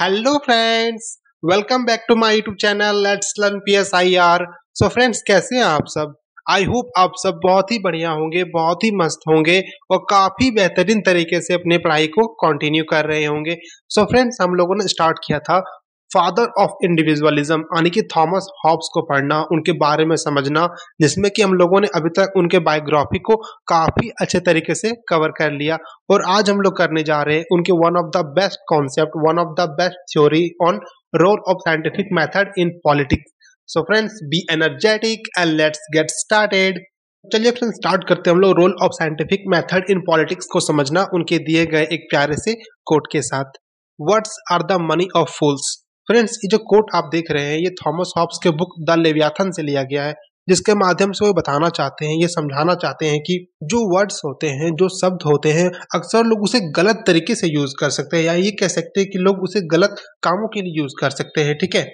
Hello friends, welcome back to my YouTube channel let's learn PSIR। So friends, कैसे हैं आप सब? I hope आप सब बहुत ही बढ़िया होंगे, बहुत ही मस्त होंगे और काफ़ी बेहतरीन तरीके से अपनी पढ़ाई को कंटिन्यू कर रहे होंगे। सो फ्रेंड्स, हम लोगों ने स्टार्ट किया था फादर ऑफ इंडिविजुअलिज्म यानी कि थॉमस हॉब्स को पढ़ना, उनके बारे में समझना, जिसमें कि हम लोगों ने अभी तक उनके बायोग्राफी को काफ़ी अच्छे तरीके से कवर कर लिया। और आज हम लोग करने जा रहे हैं उनके one of the best concept, one of the best theory on role of scientific method in politics. So friends, be energetic and let's get started. चलिए फ्रेंड्स, स्टार्ट करते हैं हम लोग role of scientific method in politics को समझना उनके दिए गए एक प्यारे से कोट के साथ। Words are the money of fools. Friends, ये जो कोट आप देख रहे हैं ये थॉमस हॉब्स के बुक द लेवियाथन से लिया गया है, जिसके माध्यम से वो बताना चाहते हैं, ये समझाना चाहते हैं कि जो वर्ड्स होते हैं, जो शब्द होते हैं, अक्सर लोग उसे गलत तरीके से यूज़ कर सकते हैं, या ये कह सकते हैं कि लोग उसे गलत कामों के लिए यूज़ कर सकते हैं। ठीक है,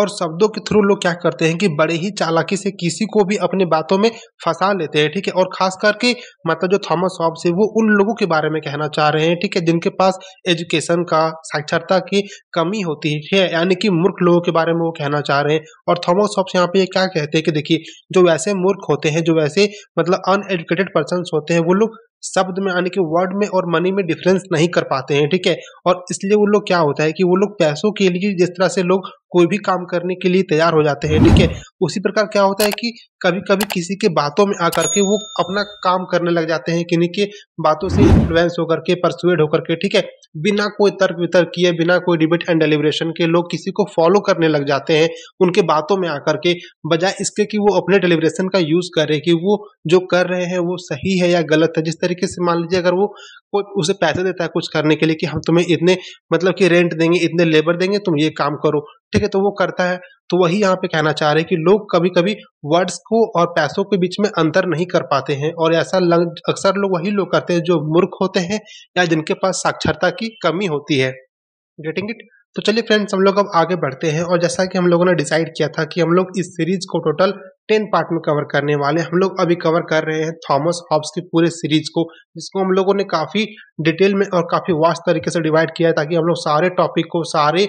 और शब्दों के थ्रू लोग क्या करते हैं कि बड़े ही चालाकी से किसी को भी अपनी बातों में फंसा लेते हैं। ठीक है, और खास करके मतलब जो थॉमस हॉब्स है वो उन लोगों के बारे में कहना चाह रहे हैं, ठीक है, जिनके पास एजुकेशन का, साक्षरता की कमी होती है, ठीक है, यानी कि मूर्ख लोगों के बारे में वो कहना चाह रहे हैं। और थॉमस हॉब्स यहाँ पे ये क्या कहते हैं कि देखिए, जो वैसे मूर्ख होते हैं, जो वैसे मतलब अनएजुकेटेड पर्सनस होते हैं, वो लोग शब्द में यानी कि वर्ड में और मनी में डिफरेंस नहीं कर पाते हैं। ठीक है, और इसलिए वो लोग क्या होता है कि वो लोग पैसों के लिए जिस तरह से लोग कोई भी काम करने के लिए तैयार हो जाते हैं, ठीक है, उसी प्रकार क्या होता है कि कभी कभी किसी के बातों में आकर के वो अपना काम करने लग जाते हैं, किन्हीं के बातों से इन्फ्लुएंस होकर के, परसुएड होकर के, ठीक है, बिना कोई तर्क वितर्क किए, बिना कोई डिबेट एंड डेलिब्रेशन के लोग किसी को फॉलो करने लग जाते हैं उनके बातों में आकर के, बजाय इसके कि वो अपने डेलिब्रेशन का यूज़ करें कि वो जो कर रहे हैं वो सही है या गलत है। जिस तरीके से मान लीजिए अगर वो कोई उसे पैसे देता है कुछ करने के लिए कि हम तुम्हें इतने मतलब कि रेंट देंगे, इतने लेबर देंगे, तुम ये काम करो, ठीक है, तो वो करता है। तो वही यहाँ पे कहना चाह रहे हैं कि लोग कभी कभी वर्ड्स को और पैसों के बीच में अंतर नहीं कर पाते हैं, और ऐसा अक्सर लोग वही लोग करते हैं जो मूर्ख होते हैं या जिनके पास साक्षरता की कमी होती है। Getting it? तो चलिए फ्रेंड्स, हम लोग अब आगे बढ़ते हैं। और जैसा कि हम लोगों ने डिसाइड किया था कि हम लोग इस सीरीज को टोटल 10 पार्ट में कवर करने वाले, हम लोग अभी कवर कर रहे हैं थॉमस हॉब्स की पूरे सीरीज को, जिसको हम लोगों ने काफ़ी डिटेल में और काफ़ी वास्ट तरीके से डिवाइड किया है, ताकि हम लोग सारे टॉपिक को, सारे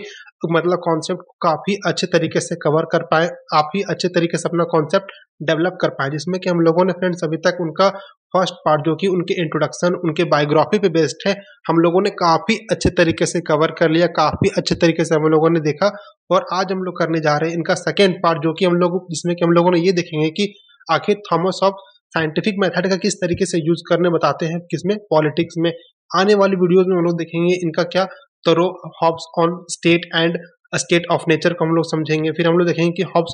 मतलब कॉन्सेप्ट को काफ़ी अच्छे तरीके से कवर कर पाए, काफ़ी अच्छे तरीके से अपना कॉन्सेप्ट डेवलप कर पाए। जिसमें कि हम लोगों ने फ्रेंड्स अभी तक उनका फर्स्ट पार्ट, जो कि उनके इंट्रोडक्शन, उनके बायोग्राफी पे बेस्ड है, हम लोगों ने काफ़ी अच्छे तरीके से कवर कर लिया, काफ़ी अच्छे तरीके से हम लोगों ने देखा। और आज हम लोग करने जा रहे हैं इनका सेकेंड पार्ट, जो कि हम लोग जिसमें कि हम लोगों ने ये देखेंगे कि आखिर थॉमस हॉब्स साइंटिफिक मेथड का किस तरीके से यूज़ करने बताते हैं, किसमें? पॉलिटिक्स में। आने वाली वीडियोज़ में हम लोग देखेंगे इनका क्या तो रो Hobbes on state and state of nature को हम लोग समझेंगे। फिर हम लोग देखेंगे कि हॉब्स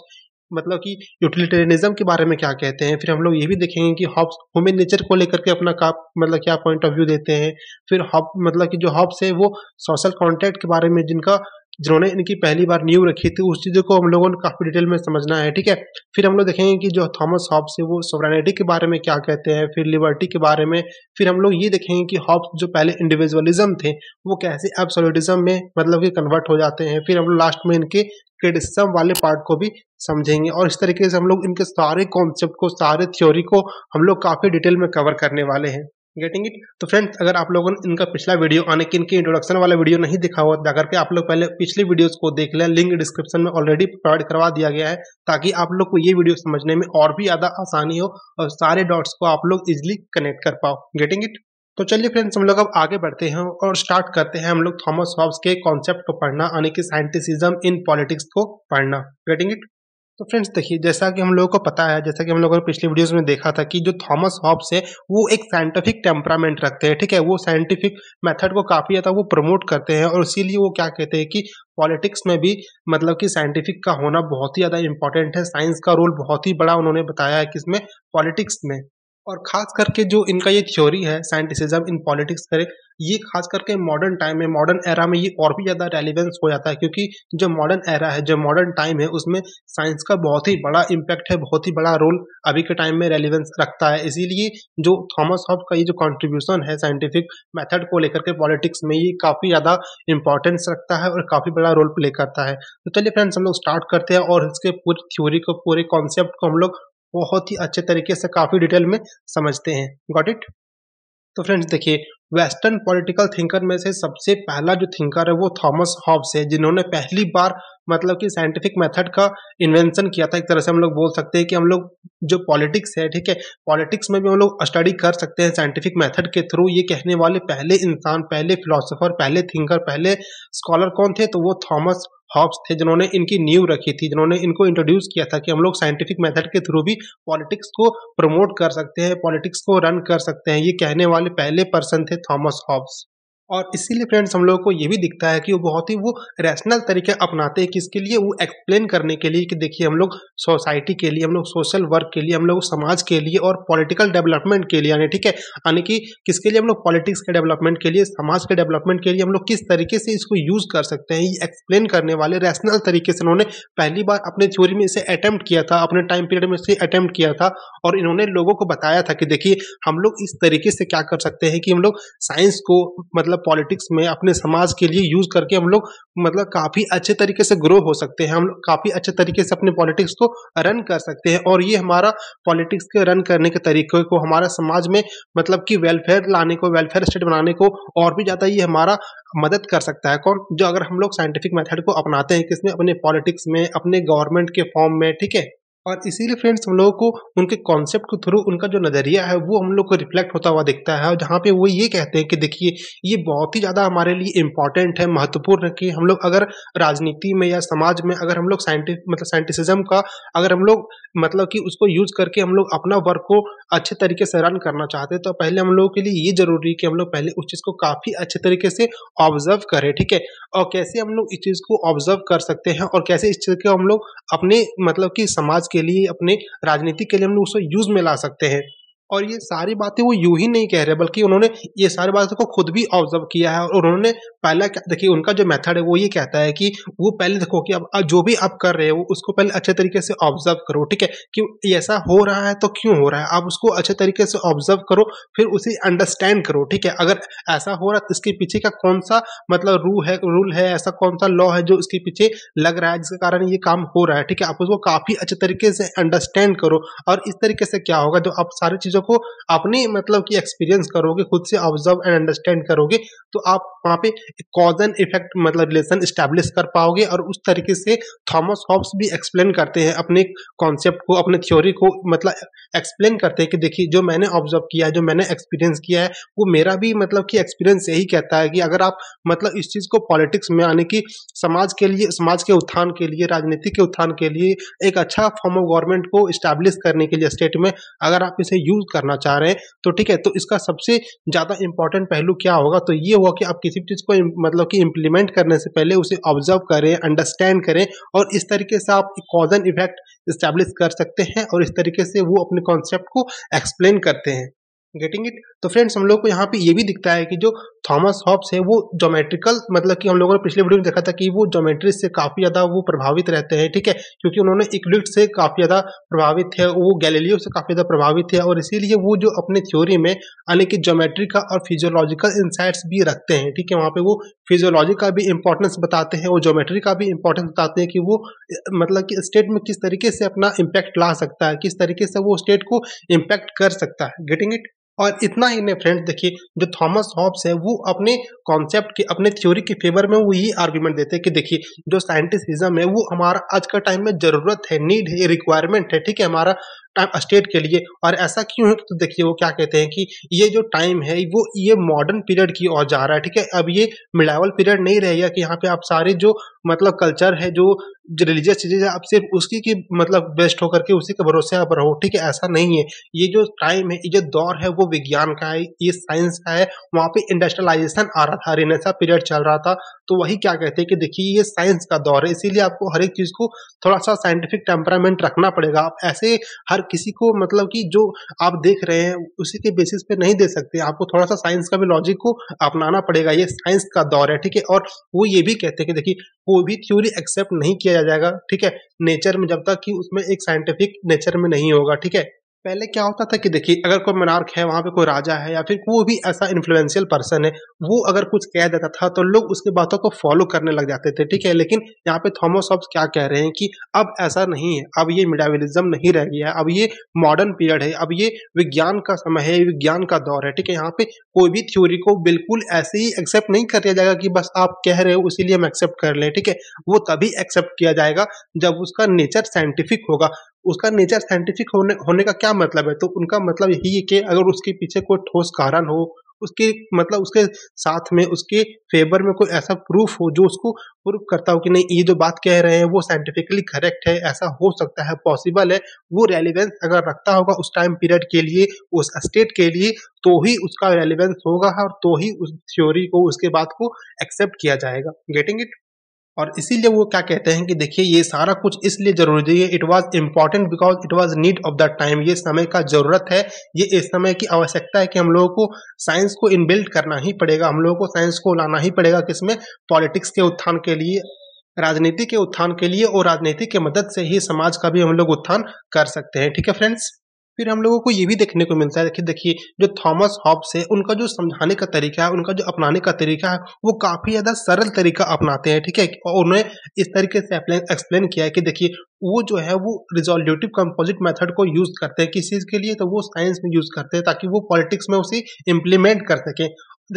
मतलब कि यूटिलिटेरियनिज्म के बारे में क्या कहते हैं। फिर हम लोग ये भी देखेंगे कि हॉब्स ह्यूमन नेचर को लेकर के अपना का मतलब क्या पॉइंट ऑफ व्यू देते हैं। फिर हॉब मतलब कि जो हॉब्स है वो सोशल कॉन्ट्रैक्ट के बारे में, जिन्होंने इनकी पहली बार नींव रखी थी, उस चीज़ों को हम लोगों ने काफ़ी डिटेल में समझना है। ठीक है, फिर हम लोग देखेंगे कि जो थॉमस हॉब्स है वो सोवरेनिटी के बारे में क्या कहते हैं, फिर लिबर्टी के बारे में। फिर हम लोग ये देखेंगे कि हॉब्स जो पहले इंडिविजुअलिज्म थे वो कैसे एब्सोल्यूटिज्म में मतलब कि कन्वर्ट हो जाते हैं। फिर हम लोग लास्ट में इनके क्रिटिसिज्म वाले पार्ट को भी समझेंगे। और इस तरीके से हम लोग इनके सारे कॉन्सेप्ट को, सारे थ्योरी को हम लोग काफ़ी डिटेल में कवर करने वाले हैं। Getting it? तो फ्रेंड्स, अगर आप लोगों ने इनका पिछला वीडियो आने की इनकी इंट्रोडक्शन वाला वीडियो नहीं दिखा हुआ, अगर के आप लोग पहले पिछली वीडियोस को देख लें, लिंक डिस्क्रिप्शन में ऑलरेडी प्रोवाइड करवा दिया गया है, ताकि आप लोग को ये वीडियो समझने में और भी ज़्यादा आसानी हो और सारे डॉट्स को आप लोग इजिली कनेक्ट कर पाओ। Getting it? तो चलिए फ्रेंड्स, हम लोग अब आगे बढ़ते हैं और स्टार्ट करते हैं हम लोग थॉमस हॉब्स के कॉन्सेप्ट को पढ़ना, यानी कि साइंटिसिज्म इन पॉलिटिक्स को पढ़ना। Getting it? तो फ्रेंड्स देखिए, जैसा कि हम लोगों को पता है, जैसा कि हम लोगों ने पिछले वीडियोस में देखा था कि जो थॉमस हॉब्स है वो एक साइंटिफिक टेम्परामेंट रखते हैं। ठीक है, वो साइंटिफिक मेथड को काफ़ी ज़्यादा वो प्रमोट करते हैं, और इसीलिए वो क्या कहते हैं कि पॉलिटिक्स में भी मतलब कि साइंटिफिक का होना बहुत ही ज़्यादा इंपॉर्टेंट है। साइंस का रोल बहुत ही बड़ा उन्होंने बताया है, किसमें? पॉलिटिक्स में। और ख़ास करके जो इनका ये थ्योरी है साइंटिसिज्म इन पॉलिटिक्स करे, ये खास करके मॉडर्न टाइम में, मॉडर्न एरा में ये और भी ज़्यादा रेलिवेंस हो जाता है, क्योंकि जो मॉडर्न एरा है, जो मॉडर्न टाइम है, उसमें साइंस का बहुत ही बड़ा इम्पैक्ट है, बहुत ही बड़ा रोल अभी के टाइम में रेलिवेंस रखता है। इसीलिए जो थॉमस हॉब्स का ये जो कॉन्ट्रीब्यूशन है साइंटिफिक मैथड को लेकर के पॉलिटिक्स में, ये काफ़ी ज़्यादा इंपॉर्टेंस रखता है और काफ़ी बड़ा रोल प्ले करता है। तो चलिए फ्रेंड्स, हम लोग स्टार्ट करते हैं और इसके पूरी थ्योरी को, पूरे कॉन्सेप्ट को हम लोग बहुत ही अच्छे तरीके से काफ़ी डिटेल में समझते हैं। Got it? तो फ्रेंड्स देखिए, वेस्टर्न पॉलिटिकल थिंकर में से सबसे पहला जो थिंकर है वो थॉमस हॉब्स है, जिन्होंने पहली बार मतलब कि साइंटिफिक मेथड का इन्वेंशन किया था। एक तरह से हम लोग बोल सकते हैं कि हम लोग जो पॉलिटिक्स है, ठीक है, पॉलिटिक्स में भी हम लोग स्टडी कर सकते हैं साइंटिफिक मेथड के थ्रू। ये कहने वाले पहले इंसान, पहले फिलोसोफर, पहले थिंकर, पहले स्कॉलर कौन थे? तो वो थॉमस हॉब्स थे, जिन्होंने इनकी नींव रखी थी, जिन्होंने इनको इंट्रोड्यूस किया था कि हम लोग साइंटिफिक मेथड के थ्रू भी पॉलिटिक्स को प्रमोट कर सकते हैं, पॉलिटिक्स को रन कर सकते हैं। ये कहने वाले पहले पर्सन थे थॉमस हॉब्स। और इसीलिए फ्रेंड्स हम लोगों को ये भी दिखता है कि वो बहुत ही वो रैशनल तरीके अपनाते हैं, किसके लिए? वो एक्सप्लेन करने के लिए कि देखिए हम लोग सोसाइटी के लिए, हम लोग सोशल वर्क के लिए, हम लोग समाज के लिए और पॉलिटिकल डेवलपमेंट के लिए, यानी ठीक है, यानी कि किसके लिए हम लोग पॉलिटिक्स के डेवलपमेंट के लिए, समाज के डेवलपमेंट के लिए हम लोग किस तरीके से इसको यूज़ कर सकते हैं, ये एक्सप्लेन करने वाले रैशनल तरीके से उन्होंने पहली बार अपने थ्योरी में इसे अटैम्प्ट किया था, अपने टाइम पीरियड में इसे अटैम्प्ट किया था। और इन्होंने लोगों को बताया था कि देखिए हम लोग इस तरीके से क्या कर सकते हैं कि हम लोग साइंस को मतलब पॉलिटिक्स में अपने समाज के लिए यूज करके हम लोग मतलब काफ़ी अच्छे तरीके से ग्रो हो सकते हैं, हम लोग काफ़ी अच्छे तरीके से अपने पॉलिटिक्स को रन कर सकते हैं। और ये हमारा पॉलिटिक्स के रन करने के तरीके को, हमारा समाज में मतलब कि वेलफेयर लाने को, वेलफेयर स्टेट बनाने को और भी ज़्यादा ये हमारा मदद कर सकता है। कौन? जो अगर हम लोग साइंटिफिक मेथड को अपनाते हैं, किसमें? अपने पॉलिटिक्स में, अपने गवर्नमेंट के फॉर्म में, ठीक है। और इसीलिए फ्रेंड्स हम लोगों को उनके कॉन्सेप्ट के थ्रू उनका जो नज़रिया है वो हम लोग को रिफ्लेक्ट होता हुआ दिखता है, और जहाँ पे वो ये कहते हैं कि देखिए ये बहुत ही ज़्यादा हमारे लिए इम्पॉर्टेंट है, महत्वपूर्ण है कि हम लोग अगर राजनीति में या समाज में अगर हम लोग साइंटिसिज्म का अगर हम लोग मतलब कि उसको यूज़ करके हम लोग अपना वर्क को अच्छे तरीके से रन करना चाहते हैं तो पहले हम लोगों के लिए ये ज़रूरी है कि हम लोग पहले उस चीज़ को काफ़ी अच्छे तरीके से ऑब्जर्व करें, ठीक है। और कैसे हम लोग इस चीज़ को ऑब्जर्व कर सकते हैं और कैसे इस चीज़ को हम लोग अपने मतलब कि समाज के लिए, अपने राजनीति के लिए हम लोग उसको यूज में ला सकते हैं। और ये सारी बातें वो यूं ही नहीं कह रहे, बल्कि उन्होंने ये सारी बातों को खुद भी ऑब्जर्व किया है। और उन्होंने पहला देखिए उनका जो मेथड है वो ये कहता है कि वो पहले देखो कि अब जो भी आप कर रहे हो उसको पहले अच्छे तरीके से ऑब्जर्व करो, ठीक है, कि ऐसा हो रहा है तो क्यों हो रहा है, आप उसको अच्छे तरीके से ऑब्जर्व करो, फिर उसे अंडरस्टैंड करो, ठीक है। अगर ऐसा हो रहा है तो इसके पीछे का कौन सा मतलब रूल है, ऐसा कौन सा लॉ है जो इसके पीछे लग रहा है जिसके कारण ये काम हो रहा है, ठीक है। आप उसको काफ़ी अच्छे तरीके से अंडरस्टैंड करो और इस तरीके से क्या होगा जब आप सारी चीज़ों को अपनी मतलब कि एक्सपीरियंस करोगे, खुद से ऑब्जर्व एंड अंडरस्टैंड करोगे तो आप वहाँ पे कॉज एंड इफेक्ट मतलब रिलेशन एस्टैब्लिश कर पाओगे। और उस तरीके से थॉमस हॉब्स भी एक्सप्लेन करते हैं अपने कॉन्सेप्ट को, अपने थ्योरी को, मतलब एक्सप्लेन करते हैं कि देखिए जो मैंने ऑब्जर्व किया है, जो मैंने एक्सपीरियंस किया है वो मेरा भी मतलब कि एक्सपीरियंस यही कहता है कि अगर आप मतलब इस चीज़ को पॉलिटिक्स में यानी कि समाज के लिए, समाज के उत्थान के लिए, राजनीति के उत्थान के लिए, एक अच्छा फॉर्म ऑफ गवर्नमेंट को इस्टैब्लिश करने के लिए स्टेट में अगर आप इसे यूज करना चाह रहे हैं तो ठीक है, तो इसका सबसे ज़्यादा इंपॉर्टेंट पहलू क्या होगा? तो ये होगा कि आप किसी भी चीज़ को मतलब कि इम्प्लीमेंट करने से पहले उसे ऑब्जर्व करें, अंडरस्टैंड करें और इस तरीके से आप कॉज एंड इफेक्ट एस्टैब्लिश कर सकते हैं। और इस तरीके से वो अपने कॉन्सेप्ट को एक्सप्लेन करते हैं। Getting it? तो फ्रेंड्स हम लोग को यहाँ पे ये भी दिखता है कि जो थॉमस हॉब्स है वो ज्योमेट्रिकल मतलब कि हम लोगों ने पिछले वीडियो में देखा था कि वो ज्योमेट्री से काफ़ी ज़्यादा वो प्रभावित रहते हैं, ठीक है, क्योंकि उन्होंने यूक्लिड से काफ़ी ज़्यादा प्रभावित थे, वो गैलीलियो से काफ़ी ज़्यादा प्रभावित थे और इसीलिए वो जो अपने थ्योरी में यानी कि ज्योमेट्री का और फिजियोलॉजिकल इंसाइट्स भी रखते हैं, ठीक है। वहाँ पर वो फिजियोलॉजी का भी इंपॉर्टेंस बताते हैं, वो ज्योमेट्री का भी इंपॉर्टेंस बताते हैं कि वो मतलब कि स्टेट में किस तरीके से अपना इम्पैक्ट ला सकता है, किस तरीके से वो स्टेट को इम्पैक्ट कर सकता है। Getting it? और इतना ही नहीं फ्रेंड्स, देखिए जो थॉमस हॉब्स है वो अपने कॉन्सेप्ट के, अपने थ्योरी के फेवर में वो ये आर्ग्यूमेंट देते हैं कि देखिए जो साइंटिसिज्म है वो हमारा आज का टाइम में ज़रूरत है, नीड है, रिक्वायरमेंट है, ठीक है, हमारा टाइम स्टेट के लिए। और ऐसा क्यों है? तो देखिए वो क्या कहते हैं कि ये जो टाइम है वो ये मॉडर्न पीरियड की ओर जा रहा है, ठीक है। अब ये मिडावल पीरियड नहीं रहेगा कि यहाँ पे आप सारे जो मतलब कल्चर है, जो रिलीजियस चीज़ें आप सिर्फ उसकी की मतलब बेस्ट होकर के उसी के भरोसे आप रहो, ठीक है, ऐसा नहीं है। ये जो टाइम है, ये जो दौर है वो विज्ञान का है, ये साइंस का है। वहाँ पे इंडस्ट्रियलाइजेशन आ रहा था, रेनेसां पीरियड चल रहा था, तो वही क्या कहते हैं कि देखिए ये साइंस का दौर है, इसीलिए आपको हर एक चीज़ को थोड़ा सा साइंटिफिक टेम्परामेंट रखना पड़ेगा। आप ऐसे हर किसी को मतलब कि जो आप देख रहे हैं उसी के बेसिस पे नहीं दे सकते, आपको थोड़ा सा साइंस का भी लॉजिक को अपनाना पड़ेगा, ये साइंस का दौर है, ठीक है। और वो ये भी कहते हैं कि देखिए कोई भी थ्योरी एक्सेप्ट नहीं किया जाएगा, ठीक है, नेचर में, जब तक कि उसमें एक साइंटिफिक नेचर में नहीं होगा, ठीक है। पहले क्या होता था कि देखिए अगर कोई मोनार्क है, वहाँ पे कोई राजा है या फिर कोई भी ऐसा इन्फ्लुएंशियल पर्सन है, वो अगर कुछ कह देता था तो लोग उसकी बातों को फॉलो करने लग जाते थे, ठीक है। लेकिन यहाँ पे थॉमस हॉब्स क्या कह रहे हैं कि अब ऐसा नहीं है, अब ये मेडिएवलिज्म नहीं रह गया है, अब ये मॉडर्न पीरियड है, अब ये विज्ञान का समय है, विज्ञान का दौर है, ठीक है। यहाँ पे कोई भी थ्योरी को बिल्कुल ऐसे ही एक्सेप्ट नहीं कर दिया जाएगा कि बस आप कह रहे हो इसीलिए हम एक्सेप्ट कर लें, ठीक है। वो तभी एक्सेप्ट किया जाएगा जब उसका नेचर साइंटिफिक होगा। उसका नेचर साइंटिफिक होने का क्या मतलब है? तो उनका मतलब यही है कि अगर उसके पीछे कोई ठोस कारण हो, उसके मतलब उसके साथ में उसके फेवर में कोई ऐसा प्रूफ हो जो उसको प्रूफ करता हो कि नहीं ये जो बात कह रहे हैं वो साइंटिफिकली करेक्ट है, ऐसा हो सकता है, पॉसिबल है। वो रेलिवेंस अगर रखता होगा उस टाइम पीरियड के लिए, उस स्टेट के लिए, तो ही उसका रेलिवेंस होगा और तो ही उस थ्योरी को, उसके बात को एक्सेप्ट किया जाएगा। Getting it? और इसीलिए वो क्या कहते हैं कि देखिए ये सारा कुछ इसलिए जरूरी है, it was important because it was need of the time. ये समय का ज़रूरत है, ये इस समय की आवश्यकता है कि हम लोगों को साइंस को इनबिल्ट करना ही पड़ेगा, हम लोगों को साइंस को लाना ही पड़ेगा। किसमें? पॉलिटिक्स के उत्थान के लिए, राजनीति के उत्थान के लिए, और राजनीति की मदद से ही समाज का भी हम लोग उत्थान कर सकते हैं, ठीक है फ्रेंड्स। फिर हम लोगों को ये भी देखने को मिलता है कि देखिए जो थॉमस हॉब्स है, उनका जो समझाने का तरीका है, उनका जो अपनाने का तरीका है, वो काफ़ी ज़्यादा सरल तरीका अपनाते हैं, ठीक है। और उन्होंने इस तरीके से एक्सप्लेन किया है कि देखिए वो जो है वो रिजोल्यूटिव कंपोजिट मेथड को यूज़ करते हैं किस चीज़ के लिए, तो वो साइंस में यूज़ करते हैं ताकि वो पॉलिटिक्स में उसे इम्प्लीमेंट कर सकें।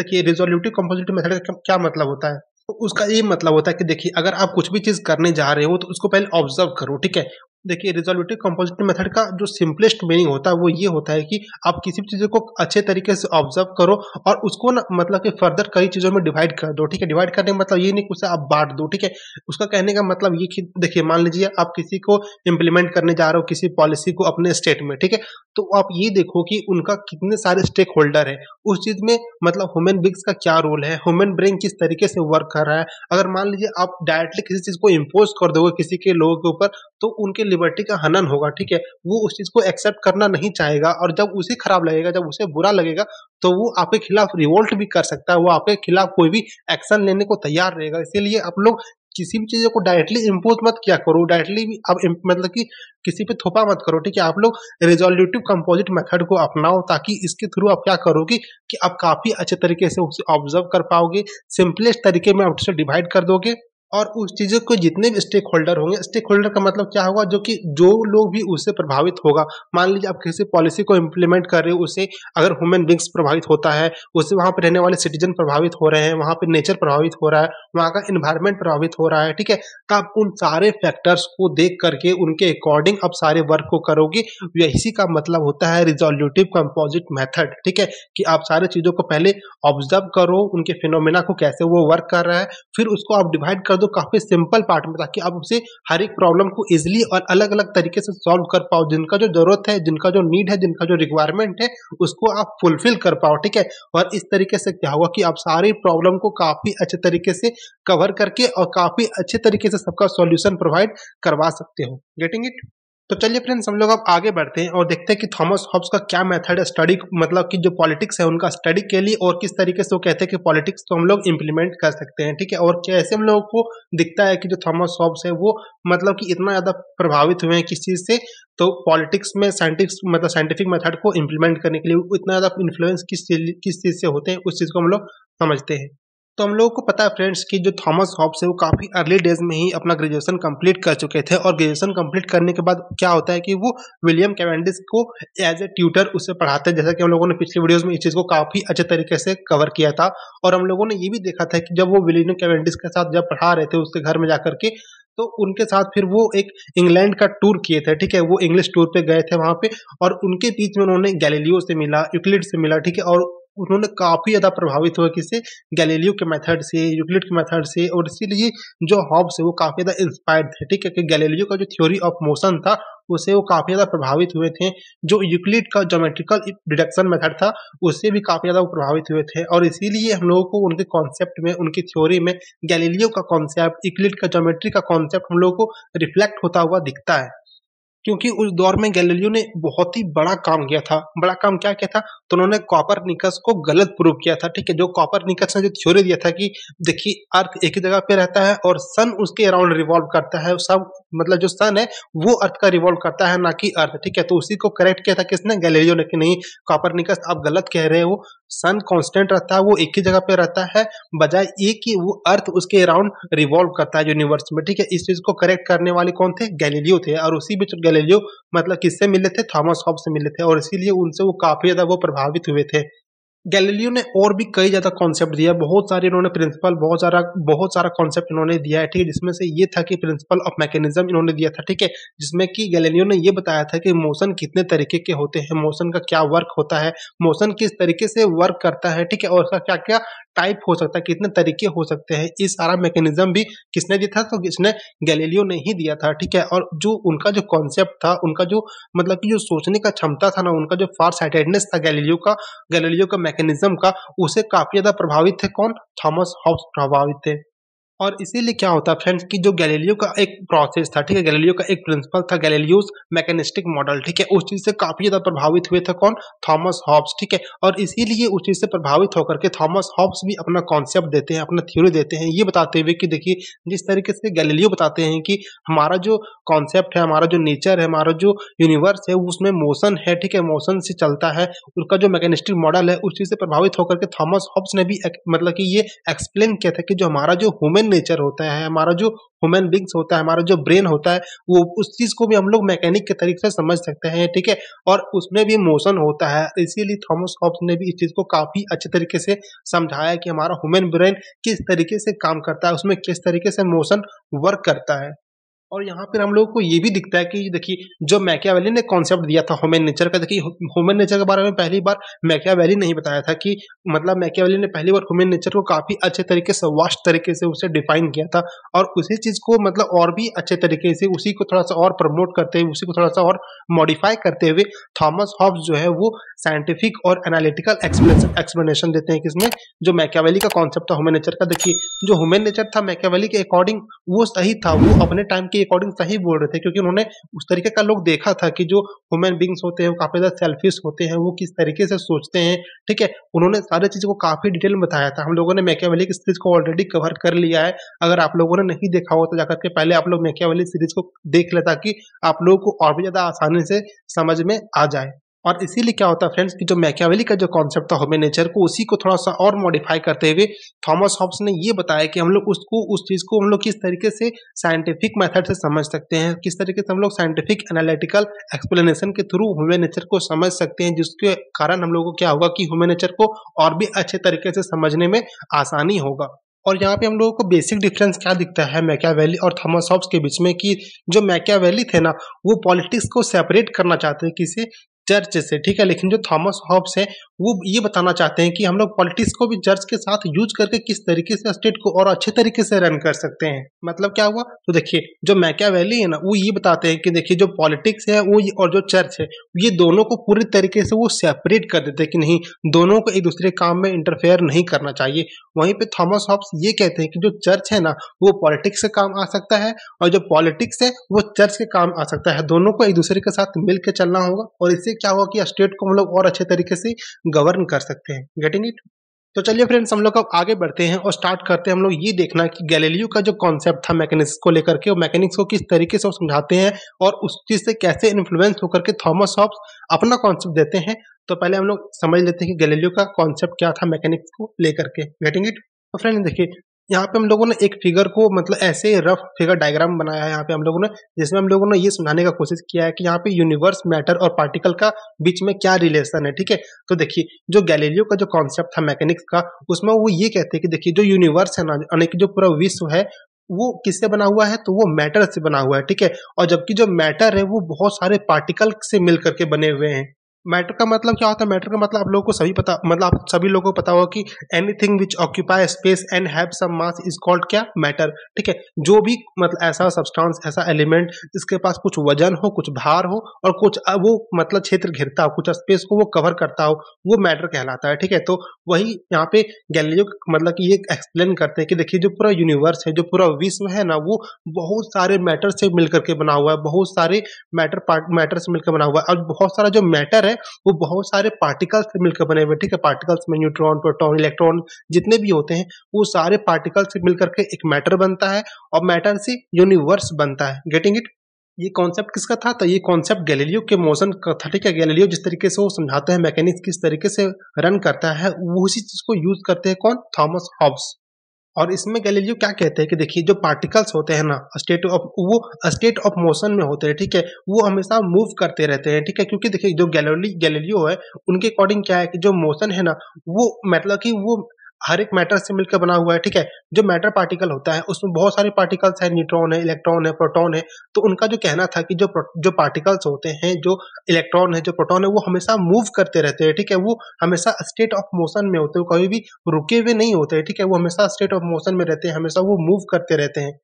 देखिए रिजोल्यूटिव कंपोजिटिव मेथड का क्या मतलब होता है? उसका ये मतलब होता है कि देखिए अगर आप कुछ भी चीज़ करने जा रहे हो तो उसको पहले ऑब्जर्व करो, ठीक है। देखिए रिजोल्यूटिव कंपोजिटिव मेथड का जो सिंपलेस्ट मीनिंग होता है वो ये होता है कि आप किसी भी चीज़ को अच्छे तरीके से ऑब्जर्व करो और उसको ना मतलब कि फर्दर कई चीज़ों में डिवाइड कर दो, ठीक है। डिवाइड करने का मतलब ये नहीं कि उसे आप बांट दो, ठीक है। उसका कहने का मतलब ये कि देखिए मान लीजिए आप किसी को इम्प्लीमेंट करने जा रहे हो, किसी पॉलिसी को अपने स्टेट में, ठीक है, तो आप ये देखो कि उनका कितने सारे स्टेक होल्डर है उस चीज़ में, मतलब ह्यूमन बींग्स का क्या रोल है, ह्यूमन ब्रेन किस तरीके से वर्क कर रहा है। अगर मान लीजिए आप डायरेक्टली किसी चीज़ को इम्पोज कर दोगे किसी के लोगों के ऊपर तो उनके लिबर्टी का हनन होगा, ठीक है। वो उस चीज़ को एक्सेप्ट करना नहीं चाहेगा और जब उसे खराब लगेगा, जब उसे बुरा लगेगा, तो वो आपके खिलाफ रिवोल्ट भी कर सकता है, वो आपके खिलाफ कोई भी एक्शन लेने को तैयार रहेगा। इसीलिए आप लोग किसी भी चीज़ को डायरेक्टली इम्पोज मत किया करो, डायरेक्टली आप मतलब कि किसी पे थोपा मत करो, ठीक है। आप लोग रिजोल्यूटिव कंपोजिट मेथड को अपनाओ ताकि इसके थ्रू आप क्या करोगे कि आप काफ़ी अच्छे तरीके से उसे ऑब्जर्व कर पाओगे, सिंपलेस्ट तरीके में आप उसे डिवाइड कर दोगे और उस चीज़ों को जितने भी स्टेक होल्डर होंगे, स्टेक होल्डर का मतलब क्या होगा, जो कि जो लोग भी उससे प्रभावित होगा। मान लीजिए आप किसी पॉलिसी को इम्प्लीमेंट कर रहे हो, उससे अगर ह्यूमन बींग्स प्रभावित होता है, उससे वहाँ पर रहने वाले सिटीजन प्रभावित हो रहे हैं, वहाँ पर नेचर प्रभावित हो रहा है, वहाँ का इन्वायरमेंट प्रभावित हो रहा है, ठीक है, तब उन सारे फैक्टर्स को देख करके उनके अकॉर्डिंग आप सारे वर्क को करोगे। इसी का मतलब होता है रिजोल्यूटिव कंपोजिट मैथड, ठीक है, कि आप सारे चीज़ों को पहले ऑब्जर्व करो, उनके फिनोमेना को कैसे वो वर्क कर रहा है, फिर उसको आप डिवाइड कर तो काफी सिंपल पार्ट में, ताकि आप उसे हर एक प्रॉब्लम को इजीली और अलग अलग तरीके से सॉल्व कर पाओ, जिनका जो जरूरत है, जिनका जो नीड है, जिनका जो रिक्वायरमेंट है, उसको आप फुलफिल कर पाओ, ठीक है। और इस तरीके से क्या होगा कि आप सारी प्रॉब्लम को काफी अच्छे तरीके से कवर करके और काफी अच्छे तरीके से सबका सॉल्यूशन प्रोवाइड करवा सकते हो। Getting it? तो चलिए फ्रेंड्स हम लोग अब आगे बढ़ते हैं और देखते हैं कि थॉमस हॉब्स का क्या मेथड है स्टडी, मतलब कि जो पॉलिटिक्स है उनका स्टडी के लिए, और किस तरीके से वो कहते हैं कि पॉलिटिक्स को हम लोग इम्प्लीमेंट कर सकते हैं, ठीक है। और कैसे हम लोगों को दिखता है कि जो थॉमस हॉब्स है वो मतलब कि इतना ज़्यादा प्रभावित हुए हैं किस चीज़ से, तो पॉलिटिक्स में साइंटिफिक मेथड को इम्प्लीमेंट करने के लिए इतना ज़्यादा इन्फ्लुएंस किस चीज़ से होते हैं, उस चीज़ को हम लोग समझते हैं। तो हम लोगों को पता है फ्रेंड्स कि जो थॉमस हॉब्स है वो काफ़ी अर्ली डेज में ही अपना ग्रेजुएशन कंप्लीट कर चुके थे और ग्रेजुएशन कंप्लीट करने के बाद क्या होता है कि वो विलियम कैवेंडिश को एज ए ट्यूटर उसे पढ़ाते हैं, जैसा कि हम लोगों ने पिछले वीडियोस में इस चीज़ को काफ़ी अच्छे तरीके से कवर किया था। और हम लोगों ने ये भी देखा था कि जब वो विलियम कैवेंडिश के साथ जब पढ़ा रहे थे उसके घर में जा करके, तो उनके साथ फिर वो एक इंग्लैंड का टूर किए थे, ठीक है, वो इंग्लिश टूर पे गए थे वहाँ पे, और उनके बीच में उन्होंने गैलीलियो से मिला, यूक्लिड से मिला, ठीक है, और उन्होंने काफ़ी ज़्यादा प्रभावित हुआ किससे, गैलीलियो के मेथड से, यूक्लिड के मेथड से, और इसीलिए जो हॉब्स है वो काफ़ी ज़्यादा इंस्पायर्ड थे, ठीक है, कि गैलीलियो का जो थ्योरी ऑफ मोशन था उससे वो काफ़ी ज़्यादा प्रभावित हुए थे, जो यूक्लिड का ज्योमेट्रिकल डिडक्शन मेथड था उससे भी काफ़ी ज़्यादा प्रभावित हुए थे, और इसीलिए हम लोगों को उनके कॉन्सेप्ट में, उनकी थ्योरी में गैलीलियो का कॉन्सेप्ट, यूक्लिड का ज्योमेट्री का कॉन्सेप्ट हम लोगों को रिफ्लेक्ट होता हुआ दिखता है। क्योंकि उस दौर में गैलीलियो ने बहुत ही बड़ा काम किया था। बड़ा काम क्या किया था? तो उन्होंने कॉपरनिकस को गलत प्रूव किया था। ठीक है, जो कॉपरनिकस ने जो थ्योरी दिया था कि देखिए अर्थ एक ही जगह पे रहता है और सन उसके अराउंड रिवॉल्व करता है, सब मतलब जो सन है वो अर्थ का रिवॉल्व करता है, ना कि अर्थ। ठीक है, तो उसी को करेक्ट किया था किसने? गैलीलियो ने, कि नहीं कॉपरनिकस आप गलत कह रहे हो, सन कांस्टेंट रहता है, वो एक ही जगह पे रहता है, बजाय ये कि वो अर्थ उसके अराउंड रिवॉल्व करता है यूनिवर्स में। ठीक है, इस चीज को करेक्ट करने वाले कौन थे? गैलीलियो थे। और उसी बीच गैलीलियो मतलब किससे मिले थे? थॉमस हॉब से मिले थे, और इसीलिए उनसे वो काफी ज्यादा वो प्रभावित हुए थे। गैलीलियो ने और भी कई ज़्यादा कॉन्सेप्ट दिया, बहुत सारे इन्होंने प्रिंसिपल, बहुत सारा कॉन्सेप्ट इन्होंने दिया है। ठीक है, जिसमें से ये था कि प्रिंसिपल ऑफ मैकेनिज्म इन्होंने दिया था। ठीक है, जिसमें कि गैलीलियो ने ये बताया था कि मोशन कितने तरीके के होते हैं, मोशन का क्या वर्क होता है, मोशन किस तरीके से वर्क करता है। ठीक है, और उसका क्या क्या टाइप हो सकता है, कितने तरीके हो सकते हैं। ये सारा मैकेनिज्म भी किसने दिया था? तो किसने? गैलीलियो ने ही दिया था। ठीक है, और जो उनका जो कॉन्सेप्ट था, उनका जो मतलब कि जो सोचने का क्षमता था ना, उनका जो फार साइटेडनेस था गैलीलियो का मैकेनिज्म का, उसे काफी ज्यादा प्रभावित थे कौन? थॉमस हॉब्स प्रभावित थे। और इसीलिए क्या होता फ्रेंड्स कि जो गैलीलियो का एक प्रोसेस था, ठीक है, गैलीलियो का एक प्रिंसिपल था गैलीलियोस मैकेनिस्टिक मॉडल। ठीक है, उस चीज से काफी ज्यादा प्रभावित हुए थे कौन? Thomas Hobbes. ठीक है, और इसीलिए उस चीज से प्रभावित होकर के थॉमस हॉब्स भी अपना कॉन्सेप्ट देते हैं, अपना थ्योरी देते हैं, ये बताते हुए कि देखिए जिस तरीके से गैलीलियो बताते हैं कि हमारा जो कॉन्सेप्ट है, हमारा जो नेचर है, हमारा जो यूनिवर्स है, उसमें मोशन है। ठीक है, मोशन से चलता है, उसका जो मैकेनिस्टिक मॉडल है, उस चीज से प्रभावित होकर के थॉमस हॉब्स ने भी मतलब कि ये एक्सप्लेन किया था कि जो हमारा जो ह्यूमन नेचर होता है, हमारा जो ह्यूमन बींग्स होता है, हमारा जो ब्रेन होता है, वो उस चीज को भी हम लोग मैकेनिक के तरीके से समझ सकते हैं। ठीक है, और उसमें भी मोशन होता है। इसीलिए थॉमस हॉब्स ने भी इस चीज को काफी अच्छे तरीके से समझाया कि हमारा ह्यूमन ब्रेन किस तरीके से काम करता है, उसमें किस तरीके से मोशन वर्क करता है। और यहाँ पर हम लोगों को ये भी दिखता है कि देखिए जो मैकियावेली ने कॉन्सेप्ट दिया था ह्यूमन नेचर का, देखिए ह्यूमन नेचर के बारे में पहली बार मैकियावेली ने ही बताया था कि मतलब मैकियावेली ने पहली बार ह्यूमन नेचर को काफ़ी अच्छे तरीके से, वास्ट तरीके से उसे डिफाइन किया था, और उसी चीज़ को मतलब और भी अच्छे तरीके से उसी को थोड़ा सा और प्रमोट करते हुए, उसी को थोड़ा सा और मॉडिफाई करते हुए थॉमस हॉब्स जो है वो साइंटिफिक और एनालिटिकल एक्सप्लेनेशन देते हैं कि इसमें जो मैकियावेली का कॉन्सेप्ट था ह्यूमन नेचर का, देखिए जो ह्यूमन नेचर था मैकियावेली के अकॉर्डिंग वो सही था, वो अपने टाइम के अकॉर्डिंग सही बोल रहे थे, क्योंकि उन्होंने उस तरीके का लोग देखा था कि जो ह्यूमन बींग्स होते हैं वो काफ़ी ज़्यादा सेल्फिश होते हैं, वो किस तरीके से सोचते हैं। ठीक है, उन्होंने सारी चीज़ को काफ़ी डिटेल में बताया था। हम लोगों ने मैकियावेली की सीरीज को ऑलरेडी कवर कर लिया है, अगर आप लोगों ने नहीं देखा हो तो जाकर के पहले आप लोग मैकियावेली सीरीज को देख लें ताकि आप लोगों को और भी ज़्यादा आसानी से समझ में आ जाए। और इसीलिए क्या होता है फ्रेंड्स कि जो मैकियावेली का जो कॉन्सेप्ट था ह्यूमन नेचर को, उसी को थोड़ा सा और मॉडिफाई करते हुए थॉमस हॉब्स ने ये बताया कि हम लोग उसको उस चीज़ को हम लोग किस तरीके से साइंटिफिक मेथड से समझ सकते हैं, किस तरीके से हम लोग साइंटिफिक एनालिटिकल एक्सप्लेनेशन के थ्रू ह्यूमन नेचर को समझ सकते हैं, जिसके कारण हम लोगों को क्या होगा कि ह्यूमन नेचर को और भी अच्छे तरीके से समझने में आसानी होगा। और यहाँ पे हम लोगों को बेसिक डिफरेंस क्या दिखता है मैकियावेली और थॉमस हॉब्स के बीच में कि जो मैकियावेली थे ना वो पॉलिटिक्स को सेपरेट करना चाहते थे किसी चर्च से। ठीक है, लेकिन जो थॉमस हॉब्स है वो ये बताना चाहते हैं कि हम लोग पॉलिटिक्स को भी चर्च के साथ यूज करके किस तरीके से स्टेट को और अच्छे तरीके से रन कर सकते हैं। मतलब क्या हुआ? तो देखिए जो मैकियावेली है ना वो ये बताते हैं कि देखिए जो पॉलिटिक्स है वो और जो चर्च है ये दोनों को पूरी तरीके से वो सेपरेट कर देते हैं कि नहीं, दोनों को एक दूसरे काम में इंटरफेयर नहीं करना चाहिए। वहीं पर थॉमस हॉब्स ये कहते हैं कि जो चर्च है ना वो पॉलिटिक्स से काम आ सकता है, और जो पॉलिटिक्स है वो चर्च के काम आ सकता है, दोनों को एक दूसरे के साथ मिलकर चलना होगा, और इससे क्या होगा कि स्टेट को हम लोग और अच्छे तरीके से गवर्न कर सकते हैं। Getting it? तो चलिए फ्रेंड्स हम लोग अब आगे बढ़ते हैं और स्टार्ट करते हैं हम लोग ये देखना कि गैलीलियो का जो कॉन्सेप्ट था मैकेनिक्स को लेकर के, वो मैकेनिक्स को किस तरीके से समझाते हैं और उस चीज़ से कैसे इन्फ्लुएंस होकर के थॉमस हॉब्स अपना कॉन्सेप्ट देते हैं। तो पहले हम लोग समझ लेते हैं कि गैलीलियो का कॉन्सेप्ट क्या था मैकेनिक्स को लेकर के। Getting it? तो फ्रेंड देखिए यहाँ पे हम लोगों ने एक फिगर को मतलब ऐसे रफ फिगर डायग्राम बनाया है यहाँ पे हम लोगों ने, जिसमें हम लोगों ने ये समझाने का कोशिश किया है कि यहाँ पे यूनिवर्स, मैटर और पार्टिकल का बीच में क्या रिलेशन है। ठीक है, तो देखिए जो गैलीलियो का जो कॉन्सेप्ट था मैकेनिक्स का, उसमें वो ये कहते हैं कि देखिए जो यूनिवर्स है ना, यानी कि जो पूरा विश्व है, वो किससे बना हुआ है? तो वो मैटर से बना हुआ है। ठीक है, और जबकि जो मैटर है वो बहुत सारे पार्टिकल से मिल करके बने हुए हैं। मैटर का मतलब क्या होता है? मैटर का मतलब आप लोगों को सभी पता, मतलब आप सभी लोगों को पता होगा कि anything which occupy space and have some mass is called क्या? मैटर। ठीक है, जो भी मतलब ऐसा सब्सटेंस, ऐसा एलिमेंट जिसके पास कुछ वजन हो, कुछ भार हो और कुछ वो मतलब क्षेत्र घेरता हो, कुछ स्पेस को वो कवर करता हो, वो मैटर कहलाता है। ठीक है, तो वही यहाँ पे गैलीलियो मतलब ये एक्सप्लेन करते हैं कि देखिए जो पूरा यूनिवर्स है, जो पूरा विश्व है ना, वो बहुत सारे मैटर से मिलकर के बना हुआ है, बहुत सारे मैटर से मिलकर बना हुआ है। और बहुत सारा जो मैटर वो बहुत सारे पार्टिकल्स से मिलकर बने हुए। ठीक है, पार्टिकल्स में न्यूट्रॉन, प्रोटॉन, इलेक्ट्रॉन जितने भी होते हैं वो सारे पार्टिकल्स से मिलकर के एक मैटर बनता है और मैटर से यूनिवर्स बनता है। Getting it? ये कॉन्सेप्ट किसका था? तो ये कॉन्सेप्ट गैलीलियो के मोशन का था। ठीक है, गैलीलियो जिस तरीके से वो समझाते हैं मैकेनिक्स किस तरीके से रन करता है, वो उसी चीज को यूज करते हैं कौन? Thomas Hobbes. और इसमें गैलीलियो क्या कहते हैं कि देखिए जो पार्टिकल्स होते हैं ना, वो स्टेट ऑफ मोशन में होते हैं। ठीक है, वो हमेशा मूव करते रहते हैं। ठीक है, क्योंकि देखिए जो गैलीलियो है उनके अकॉर्डिंग क्या है कि जो मोशन है ना, वो मतलब कि वो हर एक मैटर से मिलकर बना हुआ है। ठीक है, जो मैटर पार्टिकल होता है उसमें बहुत सारे पार्टिकल्स हैं, न्यूट्रॉन है, इलेक्ट्रॉन है, प्रोटॉन है। तो उनका जो कहना था कि जो पार्टिकल्स होते हैं, जो इलेक्ट्रॉन है, जो प्रोटॉन है, वो हमेशा मूव करते रहते हैं। ठीक है, वो हमेशा स्टेट ऑफ मोशन में होते हैं, कभी भी रुके हुए नहीं होते। ठीक है, वो हमेशा स्टेट ऑफ मोशन में रहते हैं, हमेशा वो मूव करते रहते हैं।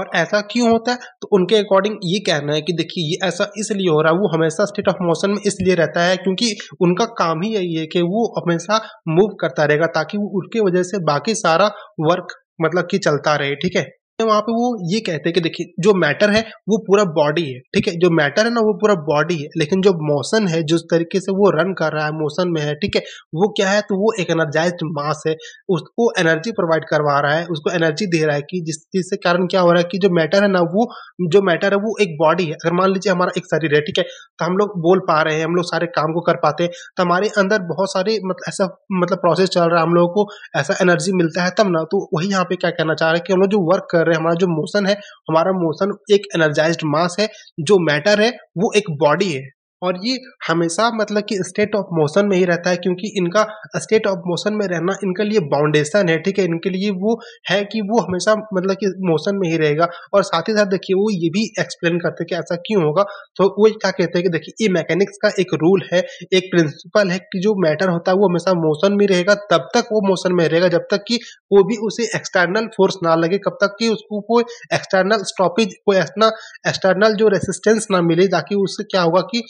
और ऐसा क्यों होता है? तो उनके अकॉर्डिंग ये कहना है कि देखिए ये ऐसा इसलिए हो रहा है, वो हमेशा स्टेट ऑफ मोशन में इसलिए रहता है क्योंकि उनका काम ही यही है कि वो हमेशा मूव करता रहेगा ताकि वो उसके वजह से बाकी सारा वर्क मतलब कि चलता रहे। ठीक है, वहां पे वो ये कहते हैं कि देखिए जो मैटर है वो पूरा बॉडी है। ठीक है, जो मैटर है ना वो पूरा बॉडी है, लेकिन जो मोशन है, जिस तरीके से वो रन कर रहा है मोशन में है, ठीक है, वो क्या है? तो वो एक एनर्जाइज्ड मास है, उसको एनर्जी प्रोवाइड करवा रहा है, उसको एनर्जी दे रहा है, कि जिससे कारण क्या हो रहा है कि जो मैटर है ना, वो जो मैटर है वो एक बॉडी है। अगर मान लीजिए हमारा एक शरीर है, ठीक है, तो हम लोग बोल पा रहे हैं, हम लोग सारे काम को कर पाते हैं, तो हमारे अंदर बहुत सारे ऐसा प्रोसेस चल रहा है, हम लोगों को ऐसा एनर्जी मिलता है तब ना। तो वही यहाँ पे क्या कहना चाह रहे हैं कि हम लोग जो वर्क कर रहे हैं, हमारा जो मोशन है, हमारा मोशन एक एनर्जाइज्ड मास है, जो मैटर है वो एक बॉडी है और ये हमेशा मतलब कि स्टेट ऑफ मोशन में ही रहता है क्योंकि इनका स्टेट ऑफ मोशन में रहना इनके लिए बाउंडेशन है। ठीक है, इनके लिए वो है कि वो हमेशा मतलब कि मोशन में ही रहेगा। और साथ ही साथ देखिए वो ये भी एक्सप्लेन करते हैं कि ऐसा क्यों होगा। तो वो क्या कहते हैं कि देखिए ये मैकेनिक्स का एक रूल है, एक प्रिंसिपल है कि जो मैटर होता है वो हमेशा मोशन में रहेगा तब तक वो मोशन में रहेगा जब तक कि कोई भी उसे एक्सटर्नल फोर्स ना लगे, कब तक कि उसको कोई एक्सटर्नल स्टॉपेज, कोई एक्सटर्नल जो रेसिस्टेंस ना मिले, ताकि उससे क्या होगा कि